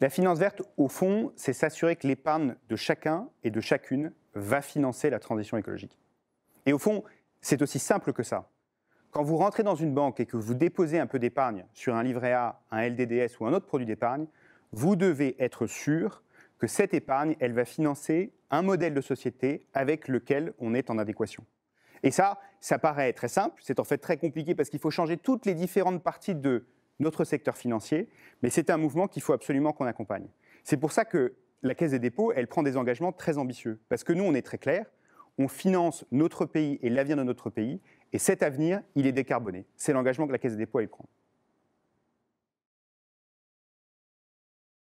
La finance verte, au fond, c'est s'assurer que l'épargne de chacun et de chacune va financer la transition écologique. Et au fond, c'est aussi simple que ça. Quand vous rentrez dans une banque et que vous déposez un peu d'épargne sur un livret A, un LDDS ou un autre produit d'épargne, vous devez être sûr que cette épargne, elle va financer un modèle de société avec lequel on est en adéquation. Et ça, ça paraît très simple, c'est en fait très compliqué parce qu'il faut changer toutes les différentes parties de notre secteur financier, mais c'est un mouvement qu'il faut absolument qu'on accompagne. C'est pour ça que la Caisse des dépôts, elle prend des engagements très ambitieux, parce que nous, on est très clair, on finance notre pays et l'avenir de notre pays, et cet avenir, il est décarboné. C'est l'engagement que la Caisse des dépôts, elle prend.